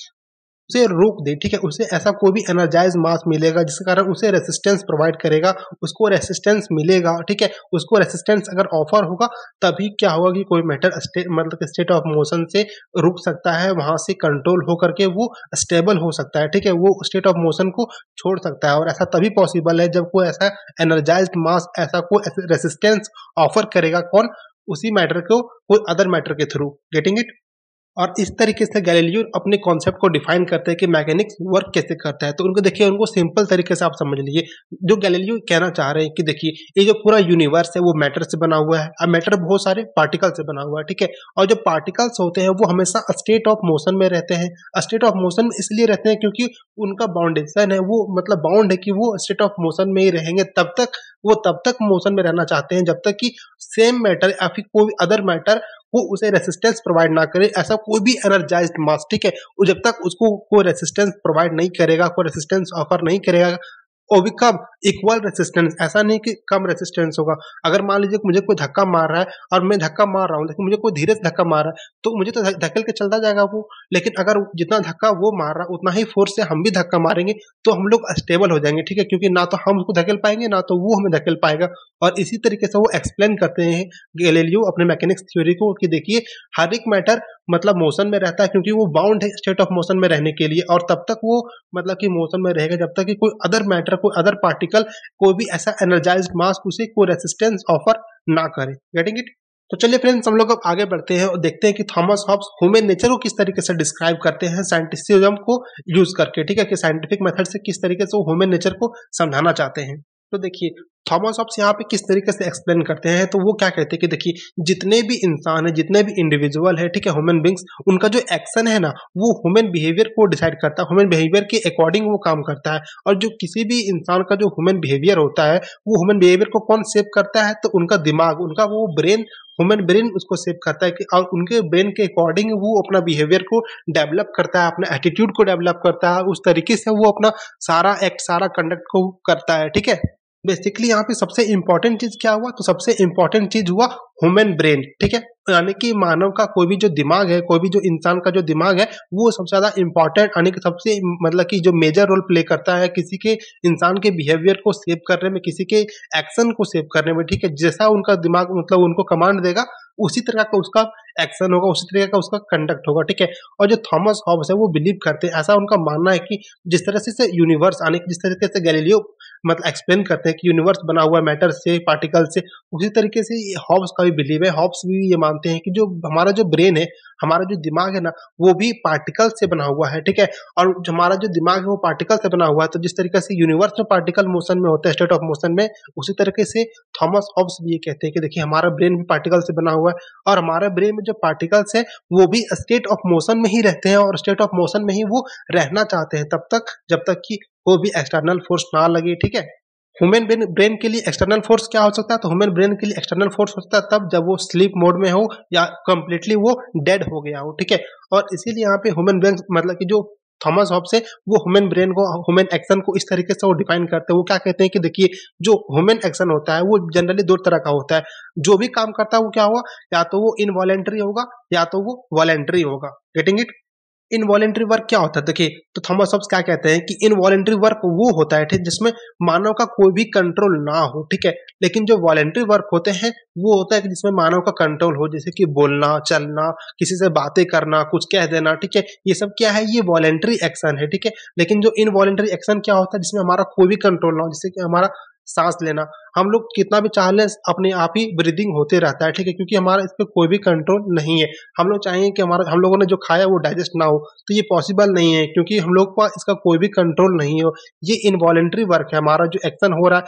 उसे रोक दे। ठीक है, उसे ऐसा कोई भी एनर्जाइज मास मिलेगा जिसके कारण उसे रेसिस्टेंस प्रोवाइड करेगा, उसको रेसिस्टेंस मिलेगा। ठीक है, उसको रेसिस्टेंस अगर ऑफर होगा तभी क्या होगा कि कोई मैटर स्टेट ऑफ मोशन से रुक सकता है, वहां से कंट्रोल होकर के वो स्टेबल हो सकता है। ठीक है, वो स्टेट ऑफ मोशन को छोड़ सकता है और ऐसा तभी पॉसिबल है जब कोई ऐसा एनर्जाइज मास, ऐसा कोई रेसिस्टेंस ऑफर करेगा कौन? उसी मैटर को कोई अदर मैटर के थ्रू। Getting it? और इस तरीके से गैलीलियो अपने कॉन्सेप्ट को डिफाइन करते हैं कि मैकेनिक्स वर्क कैसे करता है। तो उनको देखिए, उनको सिंपल तरीके से आप समझ लीजिए, जो गैलीलियो कहना चाह रहे हैं कि देखिए ये जो पूरा यूनिवर्स है वो मैटर से बना हुआ है, अब मैटर बहुत सारे पार्टिकल से बना हुआ है। ठीक है, और जो पार्टिकल्स होते हैं वो हमेशा स्टेट ऑफ मोशन में रहते हैं। स्टेट ऑफ मोशन इसलिए रहते हैं क्योंकि उनका बाउंडेशन है, वो मतलब बाउंड है कि वो स्टेट ऑफ मोशन में ही रहेंगे तब तक, वो तब तक मोशन में रहना चाहते हैं जब तक कि सेम मैटर या फिर कोई अदर मैटर वो उसे रेसिस्टेंस प्रोवाइड ना करे, ऐसा कोई भी एनर्जाइज्ड मास। ठीक है, वो जब तक उसको कोई रेसिस्टेंस प्रोवाइड नहीं करेगा, कोई रेसिस्टेंस ऑफर नहीं करेगा, और भी कम इक्वल रेसिस्टेंस, ऐसा नहीं कि कम रेसिस्टेंस होगा। अगर मान लीजिए मुझे कोई धक्का मार रहा है और मैं धक्का मार रहा हूँ, लेकिन मुझे कोई धीरे से धक्का मार रहा है तो मुझे तो धकेल के चलता जाएगा वो, लेकिन अगर जितना धक्का वो मार रहा है उतना ही फोर्स से हम भी धक्का मारेंगे तो हम लोग स्टेबल हो जाएंगे। ठीक है, क्योंकि ना तो हम उसको धकेल पाएंगे ना तो वो हमें धकेल पाएगा। और इसी तरीके से वो एक्सप्लेन करते हैं गैलीलियो अपने मैकेनिक्स थ्योरी को कि देखिए हर एक मैटर मतलब मोशन में रहता है क्योंकि वो बाउंड है स्टेट ऑफ मोशन में रहने के लिए, और तब तक वो मतलब कि मोशन में रहेगा जब तक कि कोई अदर मैटर, कोई अदर पार्टिकल, कोई भी ऐसा एनर्जाइज्ड मास उसे कोई रेसिस्टेंस ऑफर ना करे। Getting it? तो चलिए फ्रेंड्स, हम लोग अब आगे बढ़ते हैं और देखते हैं कि थॉमस हॉब्स ह्यूमन नेचर को किस तरीके से डिस्क्राइब करते हैं साइंटिसिज्म को यूज करके। ठीक है, कि साइंटिफिक मेथड से किस तरीके से वो ह्यूमन नेचर को समझाना चाहते हैं। तो देखिए थॉमस हॉब्स यहाँ पे किस तरीके से एक्सप्लेन करते हैं, तो वो क्या कहते हैं कि देखिए जितने भी इंसान है, जितने भी इंडिविजुअल है, ठीक है, ह्यूमन बींग्स, उनका जो एक्शन है ना वो ह्यूमन बिहेवियर को डिसाइड करता है, ह्यूमन बिहेवियर के अकॉर्डिंग वो काम करता है। और जो किसी भी इंसान का जो ह्यूमन बिहेवियर होता है वो ह्यूमन बिहेवियर को कौन सेव करता है, तो उनका दिमाग, उनका वो ब्रेन, ह्यूमन ब्रेन उसको सेव करता है। और उनके ब्रेन के अकॉर्डिंग वो अपना बिहेवियर को डेवलप करता है, अपना एटीट्यूड को डेवलप करता है, उस तरीके से वो अपना सारा एक्ट, सारा कंडक्ट को करता है, ठीक है। बेसिकली यहाँ पे सबसे इंपॉर्टेंट चीज क्या हुआ, तो सबसे इंपॉर्टेंट चीज हुआ ह्यूमन ब्रेन, ठीक है। यानी कि मानव का कोई भी जो दिमाग है, कोई भी जो इंसान का जो दिमाग है वो सबसे ज्यादा इंपॉर्टेंट, यानी कि सबसे मतलब कि जो मेजर रोल प्ले करता है किसी के इंसान के बिहेवियर को सेव करने में, किसी के एक्शन को सेव करने में, ठीक है। जैसा उनका दिमाग मतलब उनको कमांड देगा उसी तरह का उसका एक्शन होगा, उसी तरह का उसका कंडक्ट होगा, ठीक है। और जो थॉमस हॉब्स है वो बिलीव करते हैं, ऐसा उनका मानना है कि जिस तरह से यूनिवर्स, यानी कि जिस तरीके से गैलीलियो मतलब एक्सप्लेन करते हैं कि यूनिवर्स बना हुआ है मैटर से, पार्टिकल से, उसी तरीके से हॉब्स का भी बिलीव है। हॉब्स भी ये मानते हैं कि जो हमारा जो ब्रेन है, हमारा जो दिमाग है ना वो भी पार्टिकल से बना हुआ है, ठीक है। और हमारा जो दिमाग है वो पार्टिकल से बना हुआ है, तो जिस तरीके से यूनिवर्स में पार्टिकल मोशन में होता है, स्टेट ऑफ मोशन में, उसी तरीके से थॉमस हॉब्स भी ये कहते हैं कि देखिए हमारा ब्रेन भी पार्टिकल से बना हुआ है और हमारे ब्रेन में जो पार्टिकल्स है वो भी स्टेट ऑफ मोशन में ही रहते हैं और स्टेट ऑफ मोशन में ही वो रहना चाहते हैं तब तक जब तक कि वो भी एक्सटर्नल फोर्स ना लगे, ठीक है। ह्यूमन ब्रेन के लिए एक्सटर्नल फोर्स क्या हो सकता है, तो ह्यूमन ब्रेन के लिए एक्सटर्नल फोर्स हो सकता है तब जब वो स्लीप मोड में हो या कंप्लीटली वो डेड हो गया हो, ठीक है। और इसीलिए यहाँ पे ह्यूमन ब्रेन मतलब कि जो थॉमस हॉब्स है वो ह्यूमन ब्रेन को, ह्यूमन एक्शन को इस तरीके से वो डिफाइन करते हैं। वो क्या कहते हैं कि देखिए जो ह्यूमन एक्शन होता है वो जनरली दो तरह का होता है, जो भी काम करता है वो क्या होगा, या तो वो इनवॉलेंट्री होगा या तो वो वॉलेंट्री होगा, गेटिंग इट। इनवॉलेंट्री वर्क क्या होता है, देखिए तो थॉमस हॉब्स क्या कहते हैं कि इनवॉलेंट्री वर्क वो होता है जिसमें मानव का कोई भी कंट्रोल ना हो, ठीक है। लेकिन जो वॉलेंट्री वर्क होते हैं वो होता है कि जिसमें मानव का कंट्रोल हो, जैसे कि बोलना, चलना, किसी से बातें करना, कुछ कह देना, ठीक है, ये सब क्या है, ये वॉलेंट्री एक्शन है, ठीक है। लेकिन जो इनवॉलेंट्री एक्शन क्या होता है, जिसमें हमारा कोई भी कंट्रोल ना हो, जैसे कि हमारा सांस लेना, हम लोग कितना भी चाह लें अपने आप ही ब्रीदिंग होते रहता है, ठीक है, क्योंकि हमारा इस पर कोई भी कंट्रोल नहीं है। हम लोग चाहेंगे कि हमारा, हम लोगों ने जो खाया वो डाइजेस्ट ना हो, तो ये पॉसिबल नहीं है क्योंकि हम लोग का इसका कोई भी कंट्रोल नहीं हो। ये इनवॉलेंट्री वर्क है, हमारा जो एक्शन हो रहा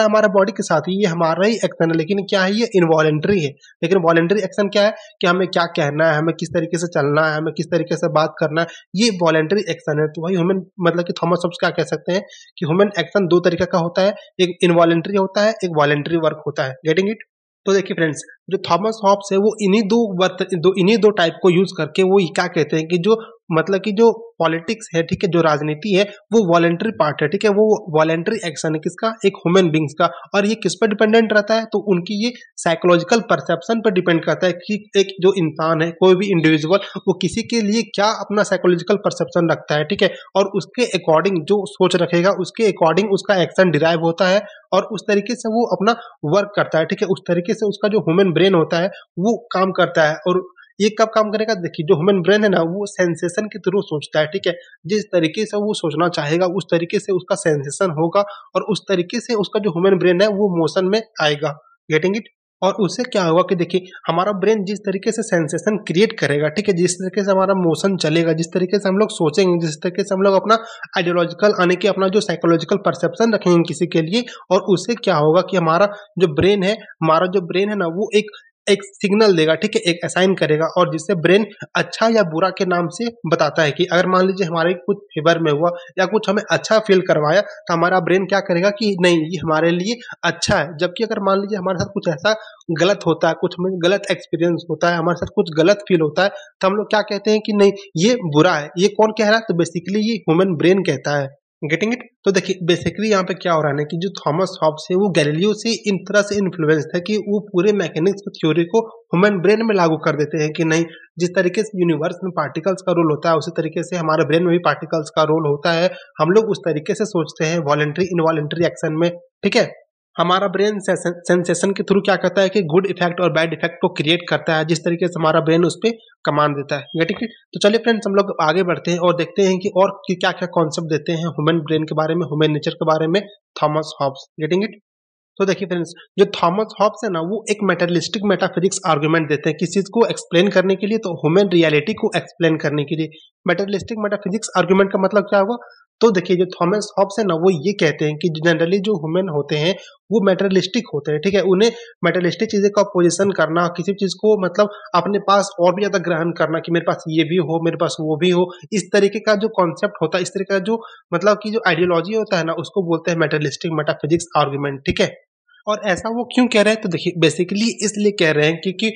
है हमारा बॉडी के साथ ही, ये हमारा ही एक्शन है, लेकिन क्या है, ये इनवॉलेंट्री है। लेकिन वॉलेंट्री एक्शन क्या है कि हमें क्या कहना है, हमें किस तरीके से चलना है, हमें किस तरीके से बात करना है, ये वॉलेंट्री एक्शन है। तो वही ह्यूमन मतलब कि थॉमस हॉब्स क्या कह सकते हैं कि ह्यूमन एक्शन दो तरीके का होता है, एक इनवॉलेंट्री होता है, एक वॉलेंट्री वर्क होता है, गेटिंग इट। तो देखिए फ्रेंड्स, जो थॉमस हॉब्स है वो इन्हीं दो टाइप को यूज करके वो क्या कहते हैं कि जो मतलब कि जो पॉलिटिक्स है, ठीक है, जो राजनीति है वो वॉलेंट्री पार्ट है, ठीक है, वो वॉलेंट्री एक्शन है किसका, एक ह्यूमन बींग्स का। और ये किस पर डिपेंडेंट रहता है, तो उनकी ये साइकोलॉजिकल परसेप्शन पर डिपेंड करता है कि एक जो इंसान है, कोई भी इंडिविजुअल, वो किसी के लिए क्या अपना साइकोलॉजिकल परसेप्शन रखता है, ठीक है। और उसके अकॉर्डिंग जो सोच रखेगा उसके अकॉर्डिंग उसका एक्शन डिराइव होता है और उस तरीके से वो अपना वर्क करता है, ठीक है, उस तरीके से उसका जो ह्यूमन ब्रेन होता है वो काम करता है। और ये कब काम करेगा, देखिए जो ह्यूमन ब्रेन है ना वो सेंसेशन के थ्रू सोचता है, ठीक है, जिस तरीके से वो सोचना चाहेगा उस तरीके से उसका सेंसेशन होगा और उस तरीके से उसका जो ह्यूमन ब्रेन है वो मोशन में आएगा, गेटिंग इट। और उससे क्या होगा कि देखिए हमारा ब्रेन जिस तरीके से सेंसेशन क्रिएट करेगा, ठीक है, जिस तरीके से हमारा मोशन चलेगा, जिस तरीके से हम लोग सोचेंगे, जिस तरीके से हम लोग अपना आइडियोलॉजिकल यानी कि अपना जो साइकोलॉजिकल परसेप्शन रखेंगे किसी के लिए, और उससे क्या होगा कि हमारा जो ब्रेन है ना वो एक सिग्नल देगा, ठीक है, एक असाइन करेगा, और जिससे ब्रेन अच्छा या बुरा के नाम से बताता है कि अगर मान लीजिए हमारे कुछ फेवर में हुआ या कुछ हमें अच्छा फील करवाया तो हमारा ब्रेन क्या करेगा कि नहीं ये हमारे लिए अच्छा है। जबकि अगर मान लीजिए हमारे साथ कुछ ऐसा गलत होता है, कुछ हमें गलत एक्सपीरियंस होता है, हमारे साथ कुछ गलत फील होता है, तो हम लोग क्या कहते हैं कि नहीं ये बुरा है। ये कौन कह रहा है, तो बेसिकली ये ह्यूमन ब्रेन कहता है, गेटिंग इट। तो देखिए बेसिकली यहाँ पे क्या हो रहा है ना कि जो थॉमस हॉब्स है वो गैलीलियो से इन तरह से इन्फ्लुएंस था कि वो पूरे मैकेनिक्स की थ्योरी को ह्यूमन ब्रेन में लागू कर देते हैं कि नहीं, जिस तरीके से यूनिवर्स में पार्टिकल्स का रोल होता है उसी तरीके से हमारे ब्रेन में भी पार्टिकल्स का रोल होता है। हम लोग उस तरीके से सोचते हैं वॉलेंट्री इनवॉलेंट्री एक्शन में, ठीक है। हमारा ब्रेन सेंसेशन के थ्रू क्या करता है कि गुड इफेक्ट और बैड इफेक्ट को क्रिएट करता है, जिस तरीके से हमारा ब्रेन उस पर कमांड देता है, गेटिंग इट। तो चलिए फ्रेंड्स, हम लोग आगे बढ़ते हैं और देखते हैं कि और क्या क्या कॉन्सेप्ट देते हैं ह्यूमन ब्रेन के बारे में, ह्यूमन नेचर के बारे में थॉमस हॉब्स, गेटिंग इट। तो देखिए फ्रेंड्स, जो थॉमस हॉब्स है ना वो एक मेटेरियलिस्टिक मेटाफिजिक्स आर्गूमेंट देते हैं किस चीज़ को एक्सप्लेन करने के लिए, तो ह्यूमन रियलिटी को एक्सप्लेन करने के लिए। मेटेरियलिस्टिक मेटाफिजिक्स आर्गूमेंट का मतलब क्या हुआ तो देखिए जो थॉमस हॉब्स है ना वो ये कहते हैं कि जनरली जो ह्यूमन होते हैं वो मेटेरियलिस्टिक होते हैं, ठीक है। उन्हें मेटेरियलिस्टिक चीज़ें का पोजिशन करना, किसी चीज़ को मतलब अपने पास और भी ज़्यादा ग्रहण करना कि मेरे पास ये भी हो, मेरे पास वो भी हो, इस तरीके का जो कॉन्सेप्ट होता है, इस तरीके का जो मतलब कि जो आइडियोलॉजी होता है ना उसको बोलते हैं मेटेरियलिस्टिक मेटाफिजिक्स आर्ग्यूमेंट, ठीक है। और ऐसा वो क्यों कह रहे हैं, तो देखिए बेसिकली इसलिए कह रहे हैं क्योंकि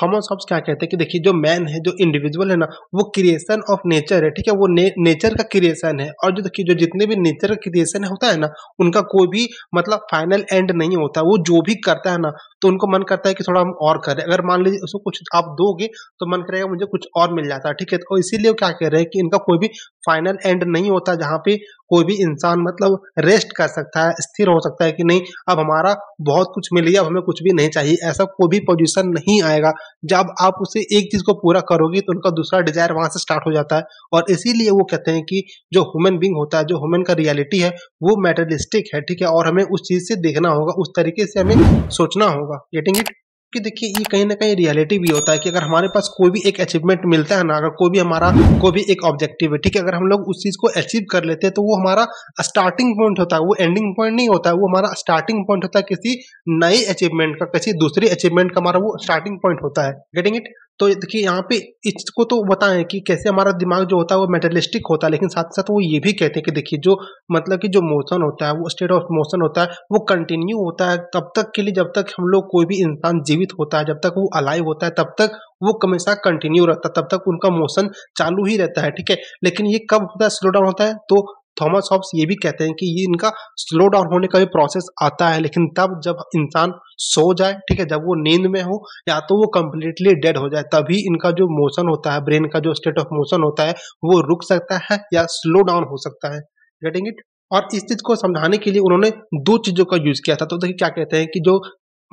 थॉमस हॉब्स क्या कहते हैं कि देखिए जो मैन है, जो इंडिविजुअल है ना, वो क्रिएशन ऑफ नेचर है, ठीक है। वो नेचर का क्रिएशन है और जो देखिए जो जितने भी नेचर का क्रिएशन होता है ना उनका कोई भी मतलब फाइनल एंड नहीं होता। वो जो भी करता है ना तो उनको मन करता है कि थोड़ा हम और करें, अगर मान लीजिए उसको कुछ आप दोगे तो मन करेगा मुझे कुछ और मिल जाता है, ठीक है। तो इसीलिए क्या कह रहे हैं कि इनका कोई भी फाइनल एंड नहीं होता जहाँ पे कोई भी इंसान मतलब रेस्ट कर सकता है, स्थिर हो सकता है कि नहीं अब हमारा बहुत कुछ मिल गया, अब हमें कुछ भी नहीं चाहिए, ऐसा कोई भी पोजीशन नहीं आएगा। जब आप उसे एक चीज को पूरा करोगे तो उनका दूसरा डिजायर वहां से स्टार्ट हो जाता है। और इसीलिए वो कहते हैं कि जो ह्यूमन बींग होता है, जो ह्यूमन का रियलिटी है वो मेटेरियलिस्टिक है, ठीक है। और हमें उस चीज से देखना होगा, उस तरीके से हमें सोचना होगा, गेटिंग इट। कि देखिए ये कहीं ना कहीं रियलिटी भी होता है कि अगर हमारे पास कोई भी एक अचीवमेंट मिलता है ना, अगर कोई भी हमारा कोई भी एक ऑब्जेक्टिव है, ठीक है, अगर हम लोग उस चीज़ को अचीव कर लेते हैं तो वो हमारा स्टार्टिंग पॉइंट होता है, वो एंडिंग पॉइंट नहीं होता है। वो हमारा स्टार्टिंग पॉइंट होता है किसी नई अचीवमेंट का, किसी दूसरी अचीवमेंट का हमारा वो स्टार्टिंग पॉइंट होता है, गेटिंग इट। तो देखिए यहाँ पे इसको तो बताएं कि कैसे हमारा दिमाग जो होता है वो मेटेरियलिस्टिक होता है, लेकिन साथ साथ वो ये भी कहते हैं कि देखिए जो मतलब कि जो मोशन होता है, वो स्टेट ऑफ मोशन होता है, वो कंटिन्यू होता है तब तक के लिए जब तक हम लोग कोई भी इंसान जीवित होता है, जब तक वो अलाइव होता है तब तक वो हमेशा कंटिन्यू रहता है, तब तक उनका मोशन चालू ही रहता है, ठीक है। लेकिन ये कब होता है, स्लो डाउन होता है। तो थॉमस हॉब्स ये भी कहते हैं कि ये इनका स्लो डाउन होने का भी प्रोसेस आता है, लेकिन तब जब इंसान सो जाए, ठीक है, जब वो नींद में हो या तो वो कम्प्लीटली डेड हो जाए, तभी इनका जो मोशन होता है, ब्रेन का जो स्टेट ऑफ मोशन होता है वो रुक सकता है या स्लो डाउन हो सकता है, गेटिंग इट। और इस चीज़ को समझाने के लिए उन्होंने दो चीज़ों का यूज़ किया था। तो देखिए क्या कहते हैं कि जो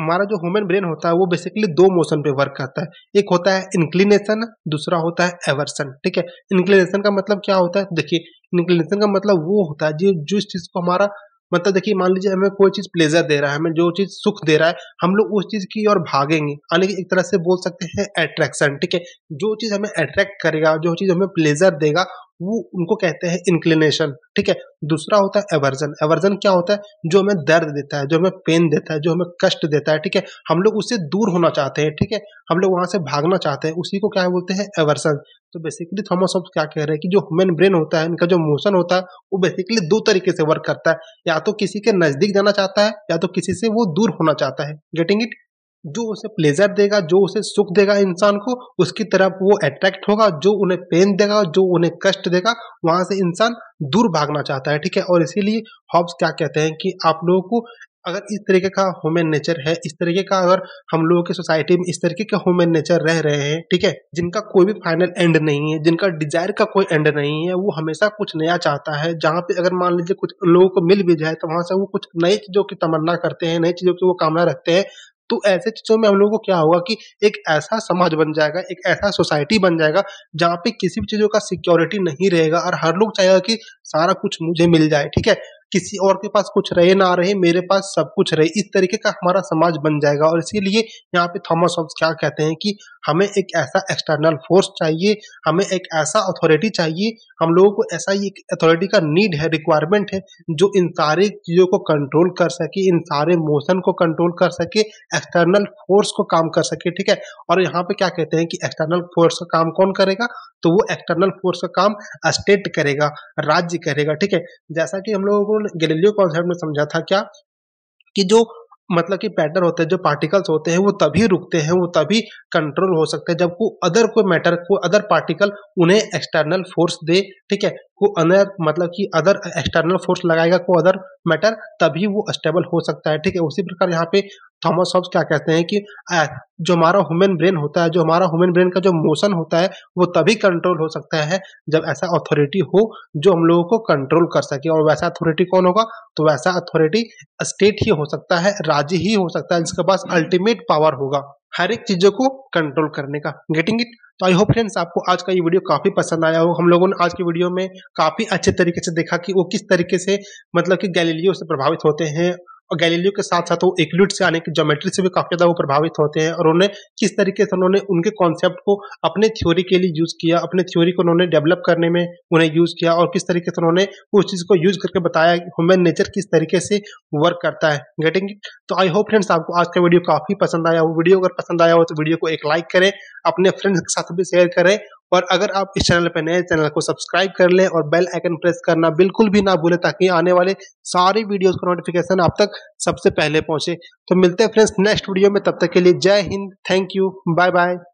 हमारा जो ह्यूमन ब्रेन होता है वो बेसिकली दो मोशन पे वर्क करता है, एक होता है इंक्लिनेशन, दूसरा होता है एवर्सन, ठीक है। इंक्लिनेशन का मतलब क्या होता है, देखिए इंक्लिनेशन का मतलब वो होता है जो इस चीज़ को हमारा मतलब देखिए मान लीजिए हमें कोई चीज़ प्लेजर दे रहा है, हमें जो चीज़ सुख दे रहा है हम लोग उस चीज़ की ओर भागेंगे, यानी कि एक तरह से बोल सकते हैं अट्रैक्शन, ठीक है। जो चीज़ हमें अट्रैक्ट करेगा, जो चीज़ हमें प्लेजर देगा वो उनको कहते हैं इंक्लिनेशन, ठीक है। दूसरा होता है एवर्जन। एवर्जन क्या होता है, जो हमें दर्द देता है, जो हमें पेन देता है, जो हमें कष्ट देता है, ठीक है, हम लोग उससे दूर होना चाहते हैं, ठीक है, हम लोग वहां से भागना चाहते हैं, उसी को क्या बोलते हैं एवर्जन। तो बेसिकली थॉमस हॉब्स क्या कह रहे हैं कि जो ह्यूमन ब्रेन होता है, इनका जो मोशन होता है वो बेसिकली दो तरीके से वर्क करता है, या तो किसी के नजदीक जाना चाहता है या तो किसी से वो दूर होना चाहता है, गेटिंग इट। जो उसे प्लेजर देगा, जो उसे सुख देगा इंसान को, उसकी तरफ वो अट्रैक्ट होगा, जो उन्हें पेन देगा, जो उन्हें कष्ट देगा, वहां से इंसान दूर भागना चाहता है, ठीक है। और इसीलिए हॉब्स क्या कहते हैं कि आप लोगों को अगर इस तरीके का ह्यूमन नेचर है, इस तरीके का अगर हम लोगों की सोसाइटी में इस तरीके का ह्यूमन नेचर रह रहे हैं, ठीक है, जिनका कोई भी फाइनल एंड नहीं है, जिनका डिजायर का कोई एंड नहीं है, वो हमेशा कुछ नया चाहता है, जहाँ पे अगर मान लीजिए कुछ लोगों को मिल भी जाए तो वहां से वो कुछ नई चीज़ों की तमन्ना करते हैं, नई चीज़ों की वो कामना रखते हैं। तो ऐसे चीज़ों में हम लोगों को क्या होगा कि एक ऐसा समाज बन जाएगा, एक ऐसा सोसाइटी बन जाएगा जहाँ पे किसी भी चीज़ों का सिक्योरिटी नहीं रहेगा और हर लोग चाहेगा कि सारा कुछ मुझे मिल जाए, ठीक है, किसी और के पास कुछ रहे ना रहे, मेरे पास सब कुछ रहे, इस तरीके का हमारा समाज बन जाएगा। और इसीलिए यहाँ पे थॉमस हॉब्स क्या कहते हैं कि हमें एक ऐसा एक्सटर्नल फोर्स चाहिए, हमें एक ऐसा अथॉरिटी चाहिए, हम लोगों को ऐसा ही अथॉरिटी का नीड है, रिक्वायरमेंट है, जो इन सारी चीज़ों को कंट्रोल कर सके, इन सारे मोशन को कंट्रोल कर सके, एक्सटर्नल फोर्स को काम कर सके, ठीक है। और यहाँ पे क्या कहते हैं कि एक्सटर्नल फोर्स का काम कौन करेगा, तो वो एक्सटर्नल फोर्स का काम स्टेट करेगा, राज्य करेगा, ठीक है। जैसा कि हम लोगों को गैलीलियो कॉन्सेप्ट में समझा था क्या कि जो मतलब कि पैटर्न होते हैं, जो पार्टिकल्स होते हैं वो तभी रुकते हैं, वो तभी कंट्रोल हो सकते हैं जब कोई मैटर, कोई अदर पार्टिकल उन्हें एक्सटर्नल फोर्स दे, ठीक है, को अदर मतलब कि अदर एक्सटर्नल फोर्स लगाएगा कोई अदर मैटर, तभी वो स्टेबल हो सकता है, ठीक है। उसी प्रकार यहाँ पे थॉमस हॉब्स क्या कहते हैं कि जो हमारा ह्यूमन ब्रेन होता है, जो हमारा ह्यूमन ब्रेन का जो मोशन होता है वो तभी कंट्रोल हो सकता है जब ऐसा अथॉरिटी हो जो हम लोगों को कंट्रोल कर सके। और वैसा अथॉरिटी कौन होगा, तो वैसा अथॉरिटी स्टेट ही हो सकता है, राज्य ही हो सकता है, जिसके पास अल्टीमेट पावर होगा हर एक चीज़ों को कंट्रोल करने का, गेटिंग इट। तो आई होप फ्रेंड्स आपको आज का ये वीडियो काफ़ी पसंद आया हो। हम लोगों ने आज की वीडियो में काफ़ी अच्छे तरीके से देखा कि वो किस तरीके से मतलब कि गैलीलियो से प्रभावित होते हैं और गैलीलियो के साथ साथ वो यूक्लिड से आने की ज्योमेट्री से भी काफी ज्यादा वो प्रभावित होते हैं और उन्होंने किस तरीके से उन्होंने उनके कॉन्सेप्ट को अपने थ्योरी के लिए यूज किया, अपने थ्योरी को उन्होंने डेवलप करने में उन्हें यूज किया और किस तरीके से उन्होंने उस चीज को यूज करके बताया ह्यूमन नेचर किस तरीके से वर्क करता है। गेटिंग। तो आई होप फ्रेंड्स आपको आज का वीडियो काफी पसंद आया हो। वीडियो अगर पसंद आया हो तो वीडियो को एक लाइक करें, अपने फ्रेंड्स के साथ भी शेयर करें और अगर आप इस चैनल पर नए चैनल को सब्सक्राइब कर लें और बेल आइकन प्रेस करना बिल्कुल भी ना भूलें ताकि आने वाले सारे वीडियोस का नोटिफिकेशन आप तक सबसे पहले पहुंचे। तो मिलते हैं फ्रेंड्स नेक्स्ट वीडियो में, तब तक के लिए जय Hind, thank you, bye bye.